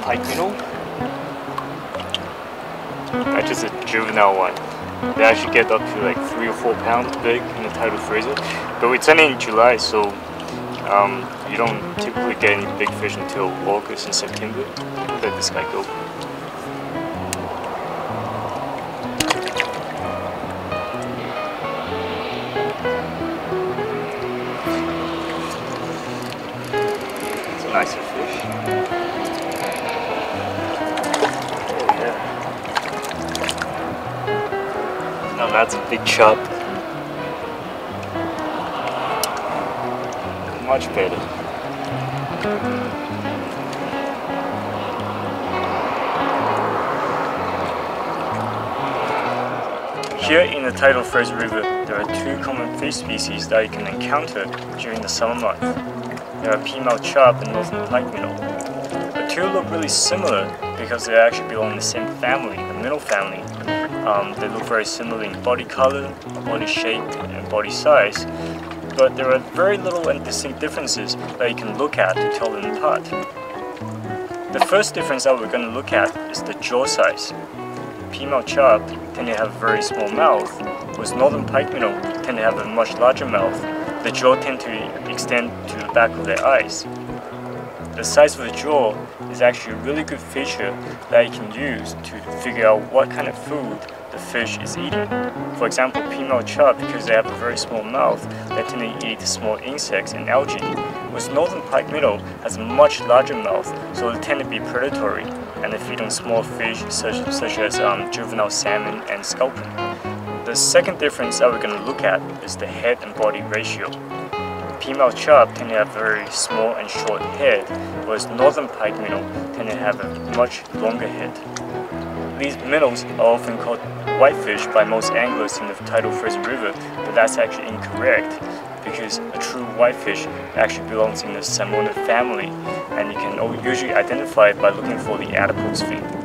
pike minnow. That's just a juvenile one. They actually get up to like 3 or 4 pounds big in the Tidal Fraser. But we turn in July, so you don't typically get any big fish until August and September. Let this guy go. Nicer fish. Yeah. Now that's a big chub. Much better. Here in the Tidal Fraser River, there are two common fish species that you can encounter during the summer months. There are peamouth chub and northern pikeminnow. The two look really similar because they actually belong in the same family, the minnow family. They look very similar in body color, body shape, and body size, but there are very little and distinct differences that you can look at to tell them apart. The first difference that we're going to look at is the jaw size. Peamouth chub tend to have a very small mouth, whereas northern pikeminnow tend to have a much larger mouth. The jaw tends to extend to the back of their eyes. The size of the jaw is actually a really good feature that you can use to figure out what kind of food the fish is eating. For example, peamouth chub, because they have a very small mouth, they tend to eat small insects and algae, whereas northern pikeminnow has a much larger mouth, so they tend to be predatory, and they feed on small fish such as juvenile salmon and sculpin. The second difference that we're going to look at is the head and body ratio. Peamouth chub tend to have very small and short head, whereas northern pike minnow tend to have a much longer head. These minnows are often called whitefish by most anglers in the Tidal Fraser River, but that's actually incorrect because a true whitefish actually belongs in the salmonid family, and you can usually identify it by looking for the adipose fin.